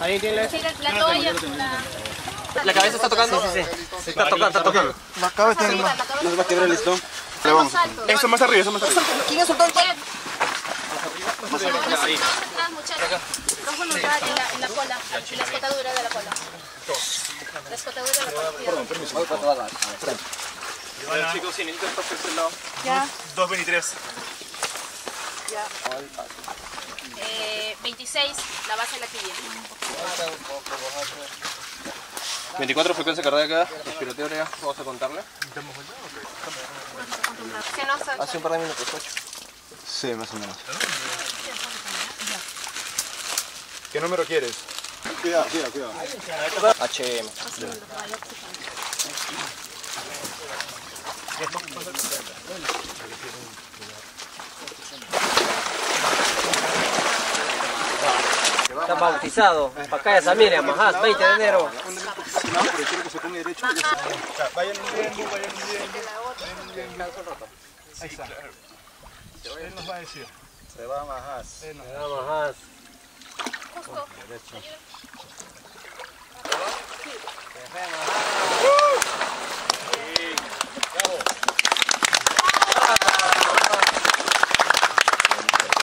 Ahí tiene la toalla. La cabeza está tocando. Sí. Está tocando. La cabeza está tocando. No se va a quebrar el listón. Eso más arriba, eso más arriba. ¿Quién ha soltado el palo? Más arriba. Rojo nos da en la cola, en la escotadura de la cola. La escotadura de la cola. Perdón, permiso. Voy para toda la frente. Chicos, si necesitan estar por este lado. Ya. 2:23. Ya. 26, la base de la tibia. 24 frecuencia cardíaca, respiratoria, oreja, vamos a contarle. Hace un par de minutos, 8. Sí, más o menos. ¿Qué número quieres? Cuidado. HM. Está bautizado, para acá ya mire, Majás, 20 de enero. Vayan bien. Ahí está. Él nos va a decir. Se va a Majás. Justo. Derecho. Se fue a Majás.